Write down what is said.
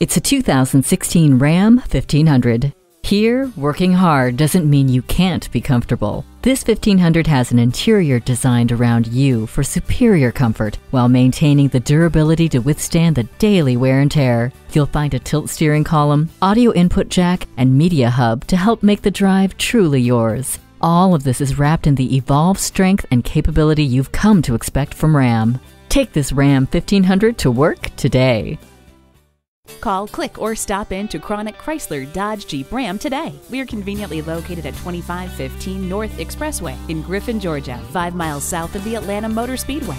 It's a 2016 Ram 1500. Here, working hard doesn't mean you can't be comfortable. This 1500 has an interior designed around you for superior comfort while maintaining the durability to withstand the daily wear and tear. You'll find a tilt steering column, audio input jack, and media hub to help make the drive truly yours. All of this is wrapped in the evolved strength and capability you've come to expect from Ram. Take this Ram 1500 to work today. Call, click, or stop in to Cronic Chrysler Dodge Jeep Ram today. We are conveniently located at 2515 North Expressway in Griffin, Georgia, 5 miles south of the Atlanta Motor Speedway.